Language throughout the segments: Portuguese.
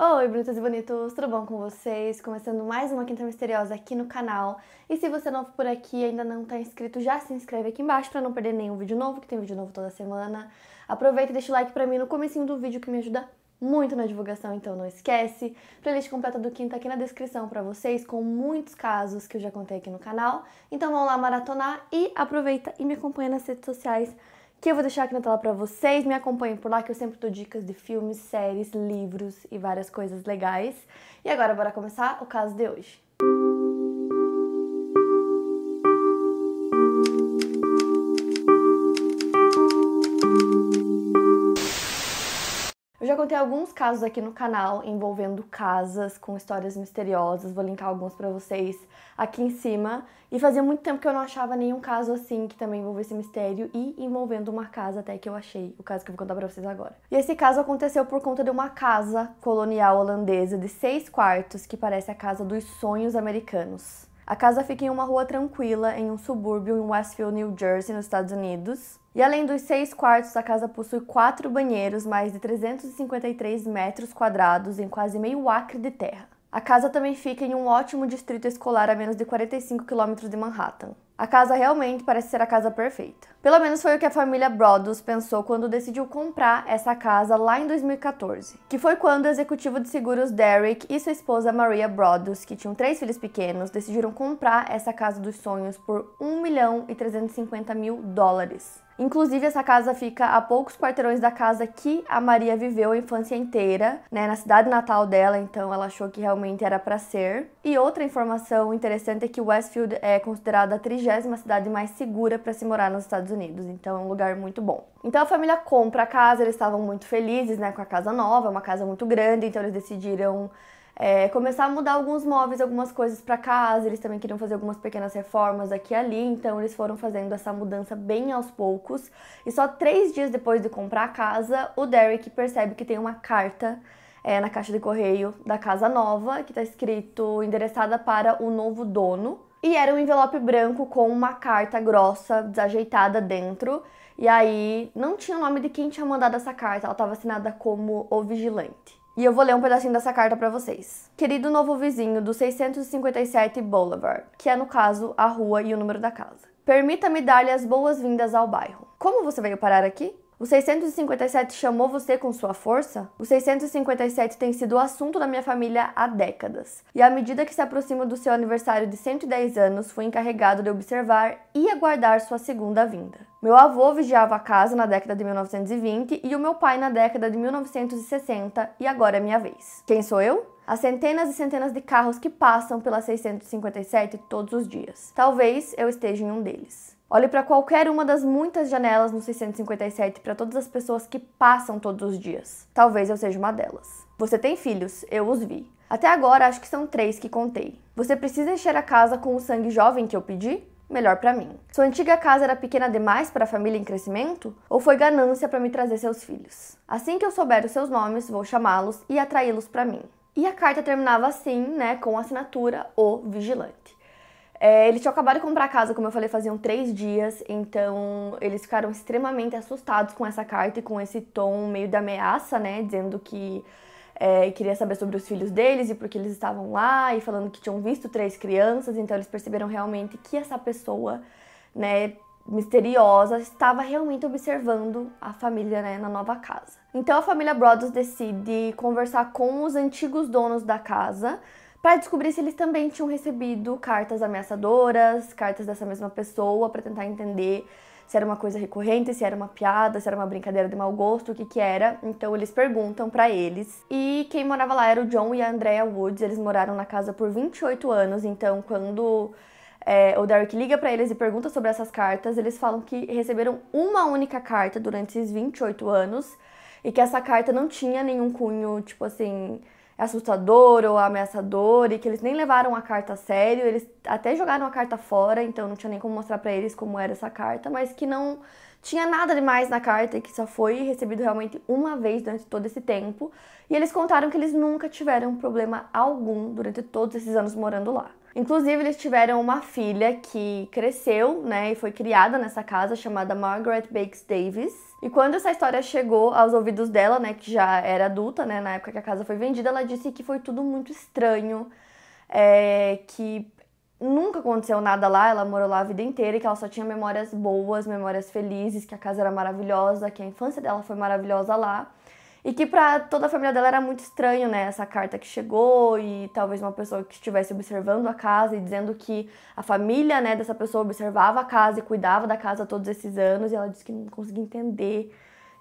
Oi, brutos e bonitos, tudo bom com vocês? Começando mais uma Quinta Misteriosa aqui no canal. E se você é novo por aqui e ainda não tá inscrito, já se inscreve aqui embaixo pra não perder nenhum vídeo novo, que tem vídeo novo toda semana. Aproveita e deixa o like pra mim no comecinho do vídeo, que me ajuda muito na divulgação, então não esquece. Playlist completa do Quinta aqui na descrição pra vocês, com muitos casos que eu já contei aqui no canal. Então vamos lá maratonar e aproveita e me acompanha nas redes sociais, que eu vou deixar aqui na tela pra vocês. Me acompanhem por lá, que eu sempre dou dicas de filmes, séries, livros e várias coisas legais. E agora, bora começar o caso de hoje. Eu já contei alguns casos aqui no canal envolvendo casas com histórias misteriosas, vou linkar alguns pra vocês aqui em cima. E fazia muito tempo que eu não achava nenhum caso assim que também envolvesse mistério e envolvendo uma casa, até que eu achei o caso que eu vou contar pra vocês agora. E esse caso aconteceu por conta de uma casa colonial holandesa de 6 quartos que parece a casa dos sonhos americanos. A casa fica em uma rua tranquila, em um subúrbio em Westfield, New Jersey, nos Estados Unidos. E além dos 6 quartos, a casa possui 4 banheiros, mais de 353 metros quadrados, em quase meio acre de terra. A casa também fica em um ótimo distrito escolar a menos de 45 quilômetros de Manhattan. A casa realmente parece ser a casa perfeita. Pelo menos foi o que a família Broaddus pensou quando decidiu comprar essa casa lá em 2014, que foi quando o executivo de seguros Derek e sua esposa Maria Broaddus, que tinham 3 filhos pequenos, decidiram comprar essa casa dos sonhos por US$1.350.000. Inclusive, essa casa fica a poucos quarteirões da casa que a Maria viveu a infância inteira, né, na cidade natal dela, então ela achou que realmente era pra ser. E outra informação interessante é que Westfield é considerada a 30ª cidade mais segura pra se morar nos Estados Unidos, então é um lugar muito bom. Então a família compra a casa, eles estavam muito felizes, né, com a casa nova, uma casa muito grande, então eles decidiram começar a mudar alguns móveis, algumas coisas para casa. Eles também queriam fazer algumas pequenas reformas aqui e ali, então eles foram fazendo essa mudança bem aos poucos. E só 3 dias depois de comprar a casa, o Derek percebe que tem uma carta na caixa de correio da casa nova, que está escrito endereçada para o novo dono. E era um envelope branco com uma carta grossa, desajeitada dentro. E aí não tinha o nome de quem tinha mandado essa carta, ela estava assinada como O Vigilante. E eu vou ler um pedacinho dessa carta pra vocês. Querido novo vizinho do 657 Boulevard, que é, no caso, a rua e o número da casa. Permita-me dar-lhe as boas-vindas ao bairro. Como você veio parar aqui? O 657 chamou você com sua força? O 657 tem sido o assunto da minha família há décadas. E à medida que se aproxima do seu aniversário de 110 anos, fui encarregado de observar e aguardar sua segunda vinda. Meu avô vigiava a casa na década de 1920 e o meu pai na década de 1960, e agora é minha vez. Quem sou eu? As centenas e centenas de carros que passam pela 657 todos os dias. Talvez eu esteja em um deles. Olhe para qualquer uma das muitas janelas no 657 para todas as pessoas que passam todos os dias. Talvez eu seja uma delas. Você tem filhos, eu os vi. Até agora acho que são 3 que contei. Você precisa encher a casa com o sangue jovem que eu pedi? Melhor para mim. Sua antiga casa era pequena demais para a família em crescimento? Ou foi ganância para me trazer seus filhos? Assim que eu souber os seus nomes, vou chamá-los e atraí-los para mim. E a carta terminava assim, né, com a assinatura O Vigilante. Eles tinham acabado de comprar a casa, como eu falei, faziam 3 dias, então eles ficaram extremamente assustados com essa carta e com esse tom meio de ameaça, né, dizendo que queria saber sobre os filhos deles e porque eles estavam lá, e falando que tinham visto 3 crianças, então eles perceberam realmente que essa pessoa, né, misteriosa, estava realmente observando a família, né, na nova casa. Então a família Broaddus decide conversar com os antigos donos da casa, para descobrir se eles também tinham recebido cartas ameaçadoras, cartas dessa mesma pessoa, para tentar entender se era uma coisa recorrente, se era uma piada, se era uma brincadeira de mau gosto, o que que era. Então eles perguntam para eles. E quem morava lá era o John e a Andrea Woods. Eles moraram na casa por 28 anos, então quando o Derek liga para eles e pergunta sobre essas cartas, eles falam que receberam uma única carta durante esses 28 anos e que essa carta não tinha nenhum cunho, tipo assim, assustador ou ameaçador, e que eles nem levaram a carta a sério, eles até jogaram a carta fora, então não tinha nem como mostrar pra eles como era essa carta, mas que não tinha nada demais na carta e que só foi recebido realmente uma vez durante todo esse tempo. E eles contaram que eles nunca tiveram problema algum durante todos esses anos morando lá. Inclusive, eles tiveram uma filha que cresceu, né, e foi criada nessa casa, chamada Margaret Bakes Davis. E quando essa história chegou aos ouvidos dela, né, que já era adulta, né, na época que a casa foi vendida, ela disse que foi tudo muito estranho, que nunca aconteceu nada lá, ela morou lá a vida inteira e que ela só tinha memórias boas, memórias felizes, que a casa era maravilhosa, que a infância dela foi maravilhosa lá. E que pra toda a família dela era muito estranho, né, essa carta que chegou e talvez uma pessoa que estivesse observando a casa e dizendo que a família, né, dessa pessoa observava a casa e cuidava da casa todos esses anos, e ela disse que não conseguia entender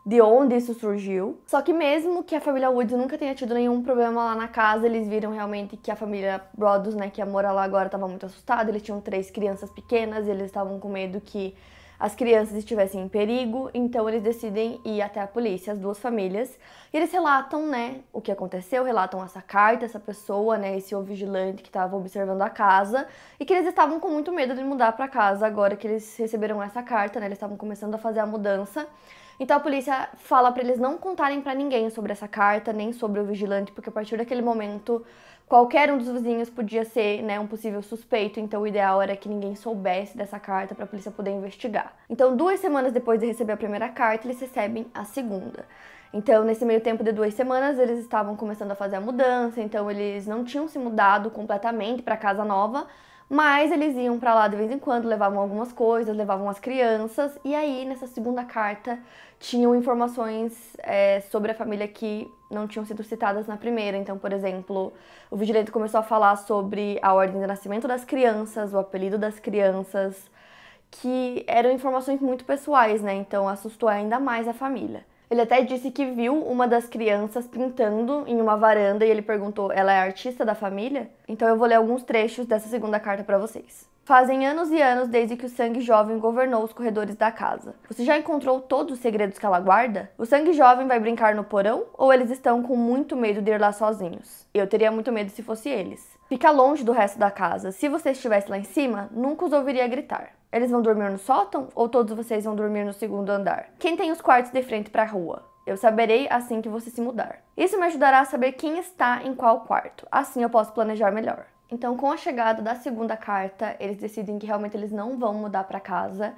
de onde isso surgiu. Só que mesmo que a família Woods nunca tenha tido nenhum problema lá na casa, eles viram realmente que a família Broaddus, né, que ia morar lá agora, estava muito assustada, eles tinham 3 crianças pequenas e eles estavam com medo que as crianças estivessem em perigo, então eles decidem ir até a polícia, as 2 famílias, e eles relatam, né, o que aconteceu, relatam essa carta, essa pessoa, né, esse O Vigilante que estava observando a casa, e que eles estavam com muito medo de mudar para casa agora que eles receberam essa carta, né, eles estavam começando a fazer a mudança. Então a polícia fala para eles não contarem para ninguém sobre essa carta, nem sobre o vigilante, porque a partir daquele momento qualquer um dos vizinhos podia ser, né, um possível suspeito, então o ideal era que ninguém soubesse dessa carta para a polícia poder investigar. Então 2 semanas depois de receber a primeira carta, eles recebem a segunda. Então nesse meio tempo de 2 semanas eles estavam começando a fazer a mudança, então eles não tinham se mudado completamente para a casa nova, mas eles iam pra lá de vez em quando, levavam algumas coisas, levavam as crianças. E aí, nessa segunda carta, tinham informações sobre a família que não tinham sido citadas na primeira. Então, por exemplo, o vigilante começou a falar sobre a ordem de nascimento das crianças, o apelido das crianças, que eram informações muito pessoais, né? Então, assustou ainda mais a família. Ele até disse que viu uma das crianças pintando em uma varanda e ele perguntou, ela é artista da família? Então eu vou ler alguns trechos dessa segunda carta pra vocês. Fazem anos e anos desde que o sangue jovem governou os corredores da casa. Você já encontrou todos os segredos que ela guarda? O sangue jovem vai brincar no porão ou eles estão com muito medo de ir lá sozinhos? Eu teria muito medo se fosse eles. Fica longe do resto da casa. Se você estivesse lá em cima, nunca os ouviria gritar. Eles vão dormir no sótão ou todos vocês vão dormir no segundo andar? Quem tem os quartos de frente para a rua? Eu saberei assim que você se mudar. Isso me ajudará a saber quem está em qual quarto. Assim eu posso planejar melhor. Então, com a chegada da segunda carta, eles decidem que realmente eles não vão mudar para casa.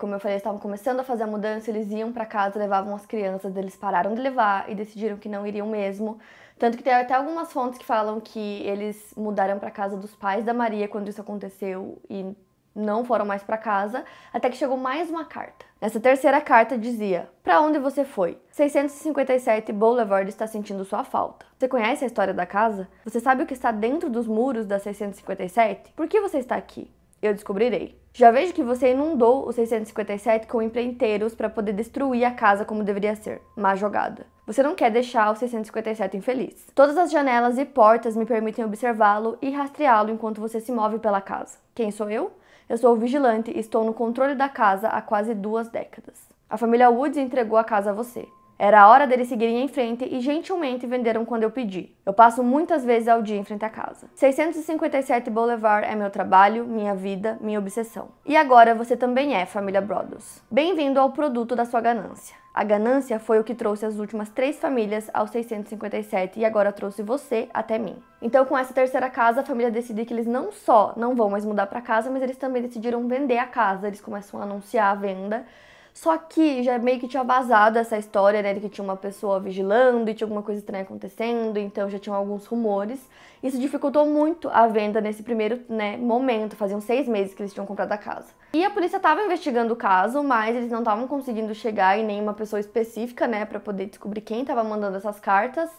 Como eu falei, eles estavam começando a fazer a mudança, eles iam para casa, levavam as crianças, eles pararam de levar e decidiram que não iriam mesmo. Tanto que tem até algumas fontes que falam que eles mudaram para casa dos pais da Maria quando isso aconteceu e não foram mais para casa, até que chegou mais uma carta. Nessa terceira carta dizia: "Para onde você foi? 657 Boulevard está sentindo sua falta. Você conhece a história da casa? Você sabe o que está dentro dos muros da 657? Por que você está aqui? Eu descobrirei. Já vejo que você inundou o 657 com empreiteiros para poder destruir a casa como deveria ser. Má jogada. Você não quer deixar o 657 infeliz. Todas as janelas e portas me permitem observá-lo e rastreá-lo enquanto você se move pela casa. Quem sou eu? Eu sou o vigilante e estou no controle da casa há quase 2 décadas. A família Woods entregou a casa a você. Era a hora deles seguirem em frente e gentilmente venderam quando eu pedi. Eu passo muitas vezes ao dia em frente à casa. 657 Boulevard é meu trabalho, minha vida, minha obsessão. E agora você também é, família Broaddus. Bem-vindo ao produto da sua ganância. A ganância foi o que trouxe as últimas 3 famílias ao 657 e agora trouxe você até mim." Então, com essa terceira casa, a família decide que eles não só não vão mais mudar para casa, mas eles também decidiram vender a casa. Eles começam a anunciar a venda. Só que já meio que tinha vazado essa história, né, de que tinha uma pessoa vigilando e tinha alguma coisa estranha acontecendo, então já tinham alguns rumores. Isso dificultou muito a venda nesse primeiro, né, momento, faziam 6 meses que eles tinham comprado a casa. E a polícia estava investigando o caso, mas eles não estavam conseguindo chegar em nenhuma pessoa específica, né, para poder descobrir quem estava mandando essas cartas.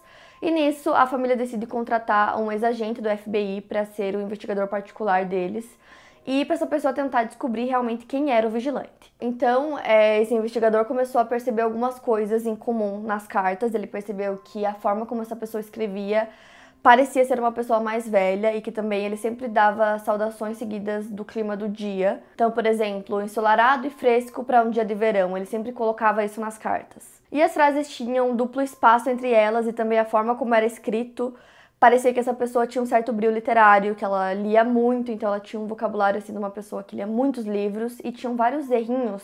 E nisso a família decide contratar um ex-agente do FBI para ser o investigador particular deles, e para essa pessoa tentar descobrir realmente quem era o vigilante. Então, esse investigador começou a perceber algumas coisas em comum nas cartas. Ele percebeu que a forma como essa pessoa escrevia parecia ser uma pessoa mais velha e que também ele sempre dava saudações seguidas do clima do dia. Então, por exemplo, ensolarado e fresco para um dia de verão, ele sempre colocava isso nas cartas. E as frases tinham duplo espaço entre elas e também a forma como era escrito parecia que essa pessoa tinha um certo brio literário, que ela lia muito, então ela tinha um vocabulário assim de uma pessoa que lia muitos livros e tinham vários errinhos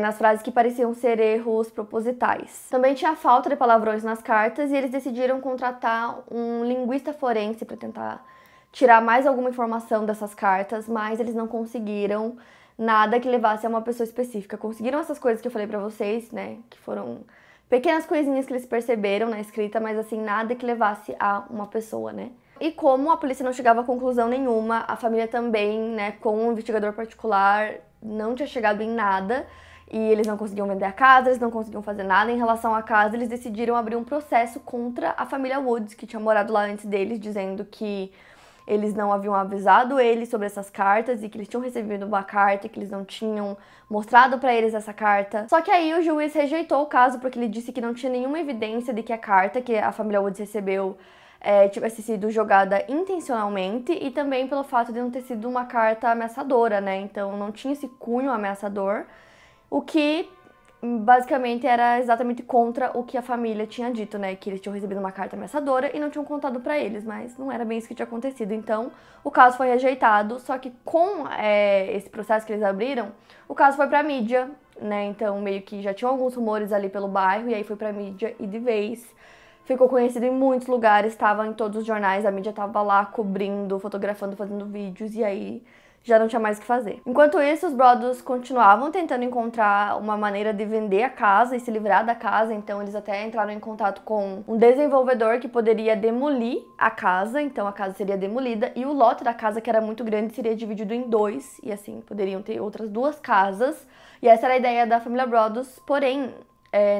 nas frases que pareciam ser erros propositais. Também tinha falta de palavrões nas cartas e eles decidiram contratar um linguista forense para tentar tirar mais alguma informação dessas cartas, mas eles não conseguiram nada que levasse a uma pessoa específica. Conseguiram essas coisas que eu falei pra vocês, né, que foram pequenas coisinhas que eles perceberam na escrita, mas assim, nada que levasse a uma pessoa, né. E como a polícia não chegava a conclusão nenhuma, a família também, né, com um investigador particular, não tinha chegado em nada, e eles não conseguiam vender a casa, eles não conseguiam fazer nada em relação à casa, eles decidiram abrir um processo contra a família Woods, que tinha morado lá antes deles, dizendo que eles não haviam avisado eles sobre essas cartas e que eles tinham recebido uma carta e que eles não tinham mostrado pra eles essa carta. Só que aí o juiz rejeitou o caso porque ele disse que não tinha nenhuma evidência de que a carta que a família Woods recebeu tivesse sido jogada intencionalmente e também pelo fato de não ter sido uma carta ameaçadora, né? Então não tinha esse cunho ameaçador, o que basicamente era exatamente contra o que a família tinha dito, né? Que eles tinham recebido uma carta ameaçadora e não tinham contado pra eles, mas não era bem isso que tinha acontecido. Então, o caso foi rejeitado, só que com esse processo que eles abriram, o caso foi pra mídia, né? Então, meio que já tinham alguns rumores ali pelo bairro, e aí foi pra mídia e de vez. Ficou conhecido em muitos lugares, estava em todos os jornais, a mídia estava lá cobrindo, fotografando, fazendo vídeos, e aí já não tinha mais o que fazer. Enquanto isso, os Broaddus continuavam tentando encontrar uma maneira de vender a casa e se livrar da casa, então eles até entraram em contato com um desenvolvedor que poderia demolir a casa, então a casa seria demolida e o lote da casa, que era muito grande, seria dividido em dois, e assim, poderiam ter outras duas casas, e essa era a ideia da família Broaddus, porém,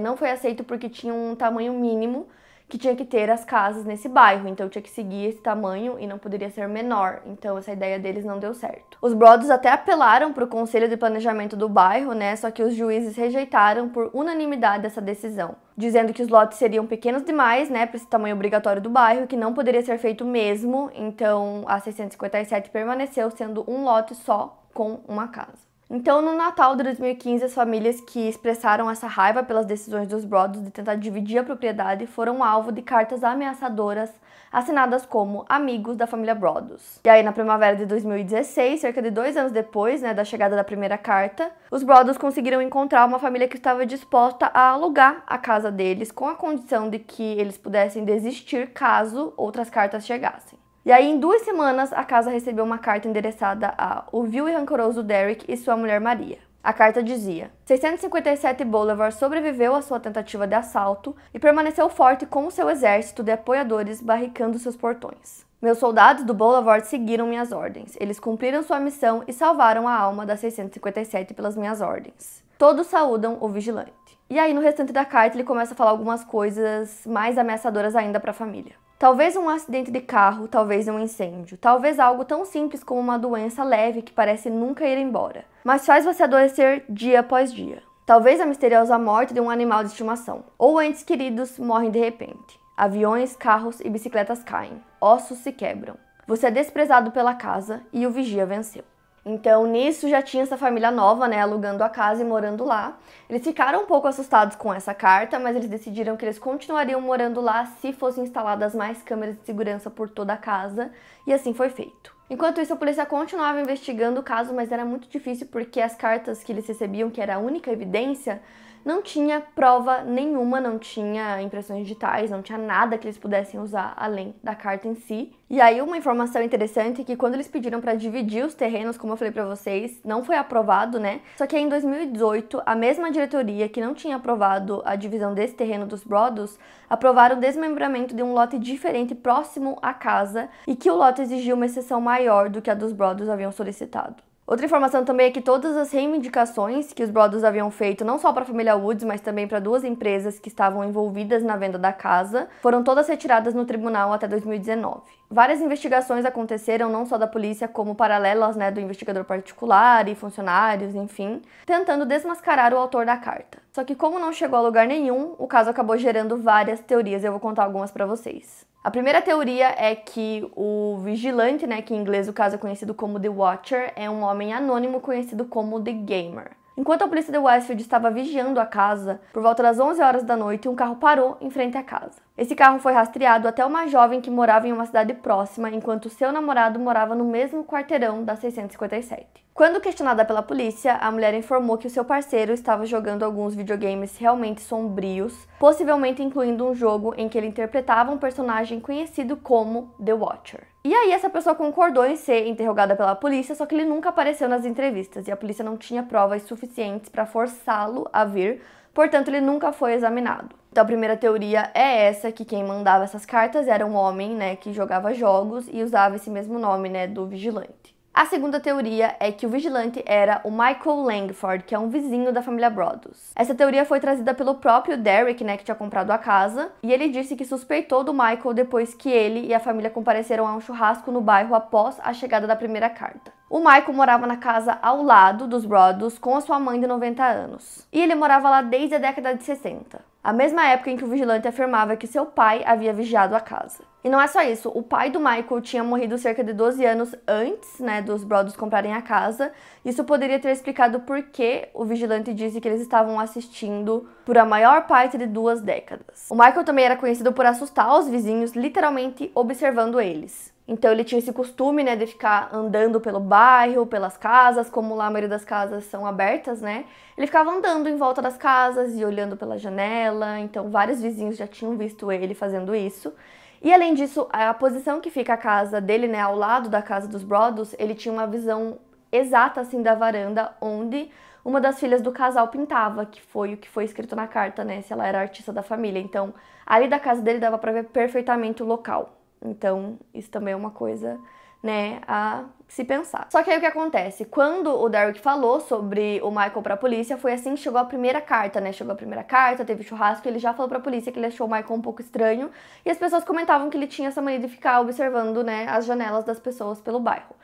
não foi aceito porque tinha um tamanho mínimo que tinha que ter as casas nesse bairro, então tinha que seguir esse tamanho e não poderia ser menor, então essa ideia deles não deu certo. Os Broaddus até apelaram para o Conselho de Planejamento do bairro, né, só que os juízes rejeitaram por unanimidade essa decisão, dizendo que os lotes seriam pequenos demais, né, para esse tamanho obrigatório do bairro, que não poderia ser feito mesmo, então a 657 permaneceu sendo um lote só com uma casa. Então, no Natal de 2015, as famílias que expressaram essa raiva pelas decisões dos Broaddus de tentar dividir a propriedade foram alvo de cartas ameaçadoras assinadas como amigos da família Broaddus. E aí, na primavera de 2016, cerca de 2 anos depois, né, da chegada da primeira carta, os Broaddus conseguiram encontrar uma família que estava disposta a alugar a casa deles com a condição de que eles pudessem desistir caso outras cartas chegassem. E aí, em 2 semanas, a casa recebeu uma carta endereçada a o vil e rancoroso Derek e sua mulher Maria. A carta dizia: 657 Boulevard sobreviveu à sua tentativa de assalto e permaneceu forte com o seu exército de apoiadores barricando seus portões. Meus soldados do Boulevard seguiram minhas ordens. Eles cumpriram sua missão e salvaram a alma da 657 pelas minhas ordens. Todos saúdam o vigilante. E aí, no restante da carta, ele começa a falar algumas coisas mais ameaçadoras ainda para a família. Talvez um acidente de carro, talvez um incêndio, talvez algo tão simples como uma doença leve que parece nunca ir embora, mas faz você adoecer dia após dia. Talvez a misteriosa morte de um animal de estimação, ou entes queridos morrem de repente. Aviões, carros e bicicletas caem, ossos se quebram. Você é desprezado pela casa e o vigia venceu. Então, nisso já tinha essa família nova, né, alugando a casa e morando lá. Eles ficaram um pouco assustados com essa carta, mas eles decidiram que eles continuariam morando lá se fossem instaladas mais câmeras de segurança por toda a casa, e assim foi feito. Enquanto isso, a polícia continuava investigando o caso, mas era muito difícil porque as cartas que eles recebiam, que era a única evidência, não tinha prova nenhuma, não tinha impressões digitais, não tinha nada que eles pudessem usar além da carta em si. E aí, uma informação interessante é que quando eles pediram para dividir os terrenos, como eu falei para vocês, não foi aprovado, né? Só que aí, em 2018, a mesma diretoria que não tinha aprovado a divisão desse terreno dos Broaddus, aprovaram o desmembramento de um lote diferente próximo à casa e que o lote exigiu uma exceção maior do que a dos Broaddus haviam solicitado. Outra informação também é que todas as reivindicações que os Broaddus haviam feito, não só para a família Woods, mas também para 2 empresas que estavam envolvidas na venda da casa, foram todas retiradas no tribunal até 2019. Várias investigações aconteceram, não só da polícia, como paralelas, né, do investigador particular e funcionários, enfim, tentando desmascarar o autor da carta. Só que como não chegou a lugar nenhum, o caso acabou gerando várias teorias, eu vou contar algumas para vocês. A primeira teoria é que o vigilante, né, que em inglês o caso é conhecido como The Watcher, é um homem anônimo conhecido como The Gamer. Enquanto a polícia de Westfield estava vigiando a casa, por volta das 11 horas da noite, um carro parou em frente à casa. Esse carro foi rastreado até uma jovem que morava em uma cidade próxima, enquanto seu namorado morava no mesmo quarteirão da 657. Quando questionada pela polícia, a mulher informou que o seu parceiro estava jogando alguns videogames realmente sombrios, possivelmente incluindo um jogo em que ele interpretava um personagem conhecido como The Watcher. E aí essa pessoa concordou em ser interrogada pela polícia, só que ele nunca apareceu nas entrevistas e a polícia não tinha provas suficientes para forçá-lo a vir, portanto ele nunca foi examinado. Então a primeira teoria é essa, que quem mandava essas cartas era um homem, né, que jogava jogos e usava esse mesmo nome, né, do vigilante. A segunda teoria é que o vigilante era o Michael Langford, que é um vizinho da família Broaddus. Essa teoria foi trazida pelo próprio Derek, né, que tinha comprado a casa, e ele disse que suspeitou do Michael depois que ele e a família compareceram a um churrasco no bairro após a chegada da primeira carta. O Michael morava na casa ao lado dos Broaddus com a sua mãe de 90 anos, e ele morava lá desde a década de 60. A mesma época em que o vigilante afirmava que seu pai havia vigiado a casa. E não é só isso, o pai do Michael tinha morrido cerca de 12 anos antes, né, dos Broaddus comprarem a casa. Isso poderia ter explicado por que o vigilante disse que eles estavam assistindo por a maior parte de 2 décadas. O Michael também era conhecido por assustar os vizinhos, literalmente observando eles. Então ele tinha esse costume, né, de ficar andando pelo bairro, pelas casas, como lá a maioria das casas são abertas, né? Ele ficava andando em volta das casas e olhando pela janela, então vários vizinhos já tinham visto ele fazendo isso. E além disso, a posição que fica a casa dele, né, ao lado da casa dos Broaddus, ele tinha uma visão exata, assim, da varanda onde uma das filhas do casal pintava, que foi o que foi escrito na carta, né, se ela era artista da família. Então, ali da casa dele dava pra ver perfeitamente o local. Então, isso também é uma coisa, né, a se pensar. Só que aí o que acontece? Quando o Derek falou sobre o Michael pra polícia, foi assim que chegou a primeira carta, né? Chegou a primeira carta, teve churrasco, ele já falou pra polícia que ele achou o Michael um pouco estranho, e as pessoas comentavam que ele tinha essa mania de ficar observando, né, as janelas das pessoas pelo bairro.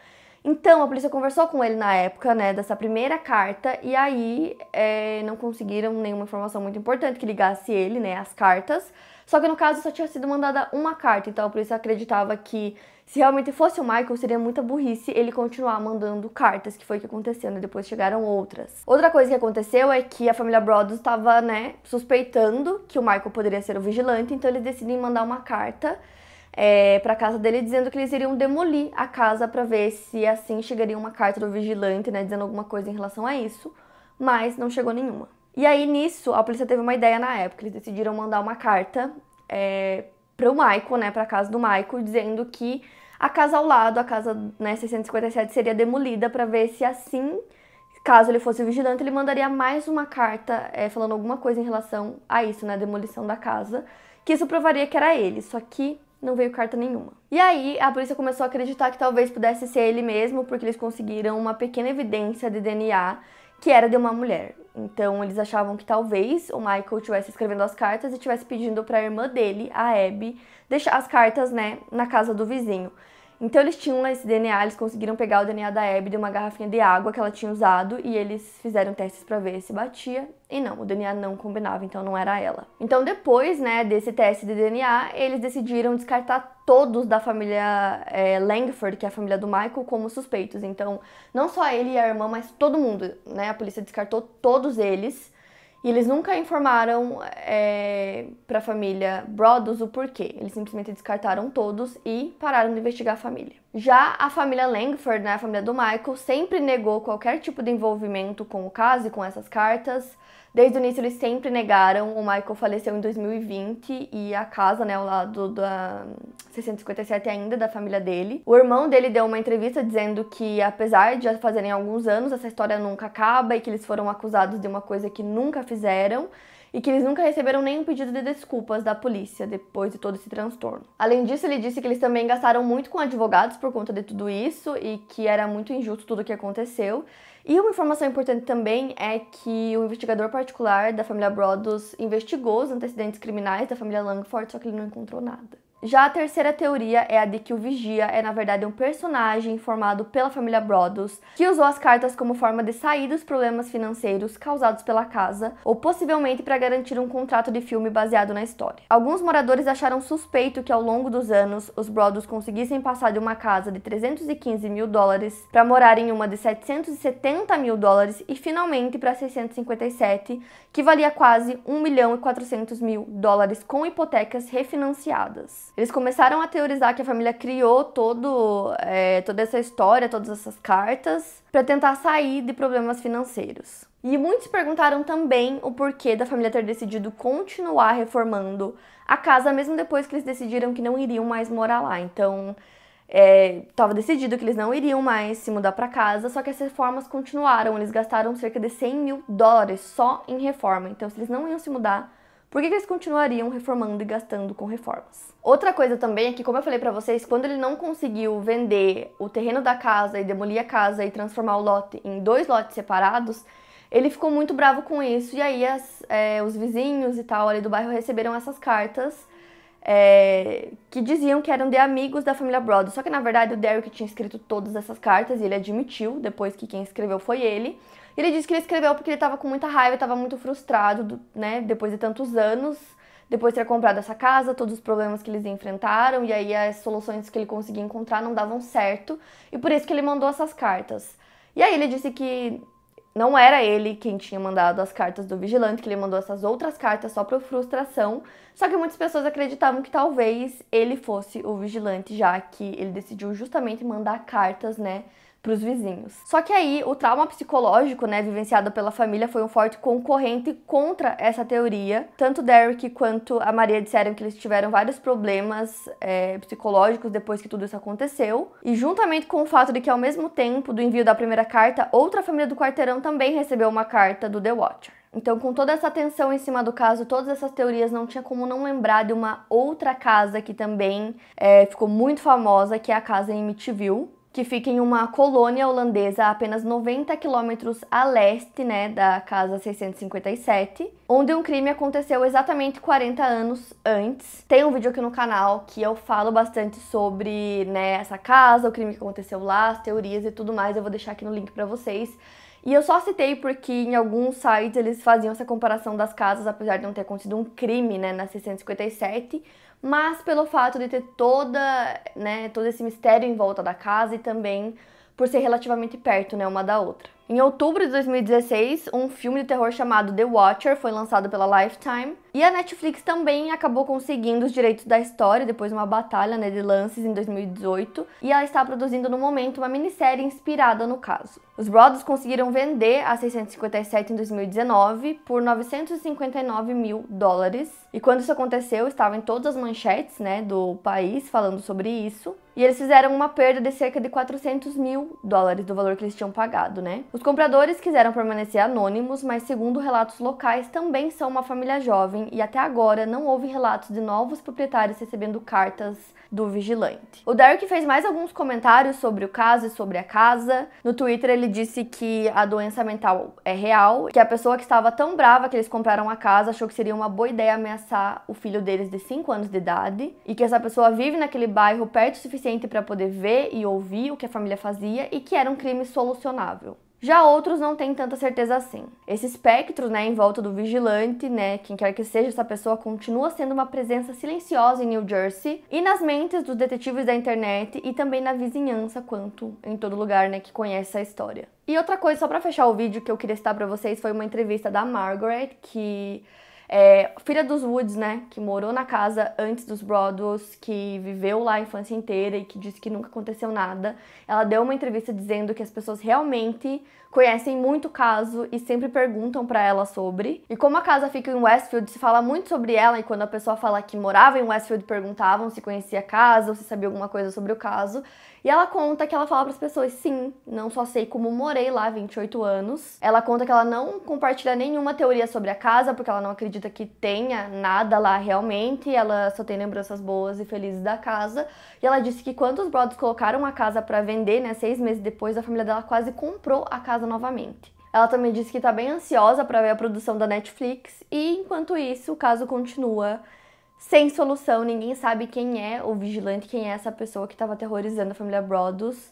Então, a polícia conversou com ele na época, né, dessa primeira carta, e aí não conseguiram nenhuma informação muito importante que ligasse ele, né, às cartas. Só que no caso só tinha sido mandada uma carta, então a polícia acreditava que se realmente fosse o Michael, seria muita burrice ele continuar mandando cartas, que foi o que aconteceu, né? Depois chegaram outras. Outra coisa que aconteceu é que a família Broaddus estava, né, suspeitando que o Michael poderia ser o vigilante, então eles decidem mandar uma carta para a casa dele dizendo que eles iriam demolir a casa para ver se assim chegaria uma carta do vigilante, né, dizendo alguma coisa em relação a isso, mas não chegou nenhuma. E aí nisso a polícia teve uma ideia na época, eles decidiram mandar uma carta para o Michael, né, para a casa do Michael, dizendo que a casa ao lado, a casa, né, 657, seria demolida para ver se assim, caso ele fosse o vigilante, ele mandaria mais uma carta falando alguma coisa em relação a isso, né, demolição da casa, que isso provaria que era ele, só que não veio carta nenhuma. E aí, a polícia começou a acreditar que talvez pudesse ser ele mesmo, porque eles conseguiram uma pequena evidência de DNA que era de uma mulher. Então, eles achavam que talvez o Michael estivesse escrevendo as cartas e estivesse pedindo para a irmã dele, a Abby, deixar as cartas, né, na casa do vizinho. Então, eles tinham esse DNA, eles conseguiram pegar o DNA da Abby de uma garrafinha de água que ela tinha usado e eles fizeram testes para ver se batia. E não, o DNA não combinava, então não era ela. Então, depois, né, desse teste de DNA, eles decidiram descartar todos da família Langford, que é a família do Michael, como suspeitos. Então, não só ele e a irmã, mas todo mundo, né? A polícia descartou todos eles. E eles nunca informaram para a família Broaddus o porquê. Eles simplesmente descartaram todos e pararam de investigar a família. Já a família Langford, né, a família do Michael, sempre negou qualquer tipo de envolvimento com o caso e com essas cartas. Desde o início eles sempre negaram. O Michael faleceu em 2020 e a casa, né, ao lado da 657 ainda da família dele. O irmão dele deu uma entrevista dizendo que, apesar de já fazerem alguns anos, essa história nunca acaba e que eles foram acusados de uma coisa que nunca fizeram e que eles nunca receberam nenhum pedido de desculpas da polícia depois de todo esse transtorno. Além disso, ele disse que eles também gastaram muito com advogados por conta de tudo isso e que era muito injusto tudo o que aconteceu. E uma informação importante também é que o investigador particular da família Broaddus investigou os antecedentes criminais da família Langford, só que ele não encontrou nada. Já a terceira teoria é a de que o vigia é, na verdade, um personagem formado pela família Broaddus, que usou as cartas como forma de sair dos problemas financeiros causados pela casa, ou possivelmente para garantir um contrato de filme baseado na história. Alguns moradores acharam suspeito que, ao longo dos anos, os Broaddus conseguissem passar de uma casa de 315 mil dólares para morar em uma de 770 mil dólares e, finalmente, para 657, que valia quase 1 milhão e 400 mil dólares com hipotecas refinanciadas. Eles começaram a teorizar que a família criou toda essa história, todas essas cartas, para tentar sair de problemas financeiros. E muitos perguntaram também o porquê da família ter decidido continuar reformando a casa, mesmo depois que eles decidiram que não iriam mais morar lá. Então, Estava decidido que eles não iriam mais se mudar para casa, só que as reformas continuaram. Eles gastaram cerca de $100 mil só em reforma. Então, se eles não iam se mudar, por que eles continuariam reformando e gastando com reformas? Outra coisa também é que, como eu falei pra vocês, quando ele não conseguiu vender o terreno da casa e demolir a casa e transformar o lote em 2 lotes separados, ele ficou muito bravo com isso. E aí os vizinhos e tal ali do bairro receberam essas cartas que diziam que eram de amigos da família Broaddus. Só que, na verdade, o Derek tinha escrito todas essas cartas e ele admitiu depois que quem escreveu foi ele. Ele disse que ele escreveu porque ele estava com muita raiva, estava muito frustrado, né? Depois de tantos anos, depois de ter comprado essa casa, todos os problemas que eles enfrentaram, e aí as soluções que ele conseguia encontrar não davam certo, e por isso que ele mandou essas cartas. E aí ele disse que não era ele quem tinha mandado as cartas do vigilante, que ele mandou essas outras cartas só por frustração, só que muitas pessoas acreditavam que talvez ele fosse o vigilante, já que ele decidiu justamente mandar cartas, né, para os vizinhos. Só que aí o trauma psicológico, né, vivenciado pela família foi um forte concorrente contra essa teoria. Tanto Derek quanto a Maria disseram que eles tiveram vários problemas psicológicos depois que tudo isso aconteceu. E juntamente com o fato de que, ao mesmo tempo do envio da primeira carta, outra família do quarteirão também recebeu uma carta do The Watcher. Então, com toda essa tensão em cima do caso, todas essas teorias, não tinha como não lembrar de uma outra casa que também ficou muito famosa, que é a casa em Mitville, que fica em uma colônia holandesa a apenas 90 quilômetros a leste, né, da casa 657, onde um crime aconteceu exatamente 40 anos antes. Tem um vídeo aqui no canal que eu falo bastante sobre, né, essa casa, o crime que aconteceu lá, as teorias e tudo mais. Eu vou deixar aqui no link pra vocês. E eu só citei porque em alguns sites eles faziam essa comparação das casas, apesar de não ter acontecido um crime, né, na 657, mas pelo fato de ter todo esse mistério em volta da casa e também por ser relativamente perto, né, uma da outra. Em outubro de 2016, um filme de terror chamado The Watcher foi lançado pela Lifetime. E a Netflix também acabou conseguindo os direitos da história depois de uma batalha, né, de lances em 2018. E ela está produzindo, no momento, uma minissérie inspirada no caso. Os Broaddus conseguiram vender a 657 em 2019 por $959 mil. E quando isso aconteceu, estava em todas as manchetes, né, do país falando sobre isso. E eles fizeram uma perda de cerca de $400 mil do valor que eles tinham pagado, né? Os compradores quiseram permanecer anônimos, mas, segundo relatos locais, também são uma família jovem e até agora não houve relatos de novos proprietários recebendo cartas do vigilante. O Derek fez mais alguns comentários sobre o caso e sobre a casa. No Twitter, ele disse que a doença mental é real, que a pessoa que estava tão brava que eles compraram a casa achou que seria uma boa ideia ameaçar o filho deles de 5 anos de idade, e que essa pessoa vive naquele bairro perto o suficiente para poder ver e ouvir o que a família fazia, e que era um crime solucionável. Já outros não têm tanta certeza assim. Esse espectro, né, em volta do vigilante, né, quem quer que seja essa pessoa, continua sendo uma presença silenciosa em New Jersey e nas mentes dos detetives da internet e também na vizinhança, quanto em todo lugar, né, que conhece essa história. E outra coisa, só pra fechar o vídeo, que eu queria citar pra vocês foi uma entrevista da Margaret, que é filha dos Woods, né, que morou na casa antes dos Broaddus, que viveu lá a infância inteira e que disse que nunca aconteceu nada. Ela deu uma entrevista dizendo que as pessoas realmente conhecem muito o caso e sempre perguntam pra ela sobre. E como a casa fica em Westfield, se fala muito sobre ela, e quando a pessoa fala que morava em Westfield, perguntavam se conhecia a casa ou se sabia alguma coisa sobre o caso. E ela conta que ela fala pras pessoas: sim, não só sei como morei lá há 28 anos. Ela conta que ela não compartilha nenhuma teoria sobre a casa, porque ela não acredita que tenha nada lá realmente, ela só tem lembranças boas e felizes da casa. E ela disse que quando os Broaddus colocaram a casa para vender, né, 6 meses depois, a família dela quase comprou a casa novamente. Ela também disse que está bem ansiosa para ver a produção da Netflix, e enquanto isso o caso continua sem solução. Ninguém sabe quem é o vigilante, quem é essa pessoa que estava aterrorizando a família Broaddus.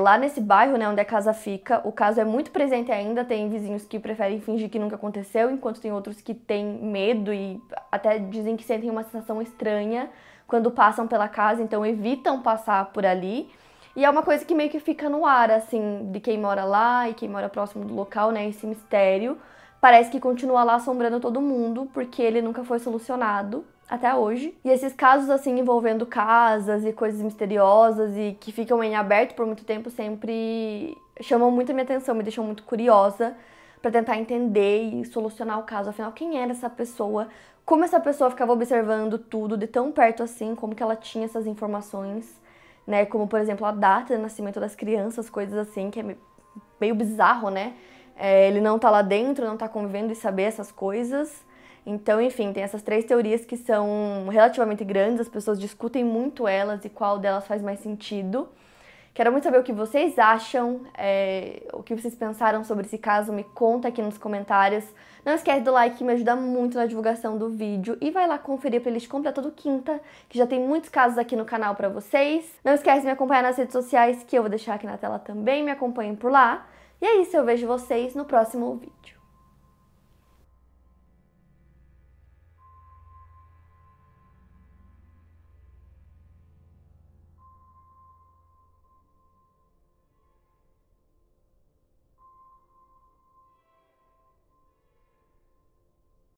Lá nesse bairro, né, onde a casa fica, o caso é muito presente ainda. Tem vizinhos que preferem fingir que nunca aconteceu, enquanto tem outros que têm medo e até dizem que sentem uma sensação estranha quando passam pela casa, então evitam passar por ali. E é uma coisa que meio que fica no ar, assim, de quem mora lá e quem mora próximo do local, né, esse mistério. Parece que continua lá assombrando todo mundo, porque ele nunca foi solucionado até hoje. E esses casos, assim, envolvendo casas e coisas misteriosas e que ficam em aberto por muito tempo, sempre chamam muito a minha atenção, me deixam muito curiosa pra tentar entender e solucionar o caso. Afinal, quem era essa pessoa? Como essa pessoa ficava observando tudo de tão perto assim? Como que ela tinha essas informações? né? Como, por exemplo, a data de nascimento das crianças, coisas assim, que é meio bizarro, né? É, ele não tá lá dentro, não tá convivendo e saber essas coisas. Então, enfim, tem essas três teorias que são relativamente grandes, as pessoas discutem muito elas e qual delas faz mais sentido. Quero muito saber o que vocês acham, o que vocês pensaram sobre esse caso, me conta aqui nos comentários. Não esquece do like, que me ajuda muito na divulgação do vídeo. E vai lá conferir a playlist completa do Quinta, que já tem muitos casos aqui no canal pra vocês. Não esquece de me acompanhar nas redes sociais, que eu vou deixar aqui na tela também, me acompanhem por lá. E é isso, eu vejo vocês no próximo vídeo.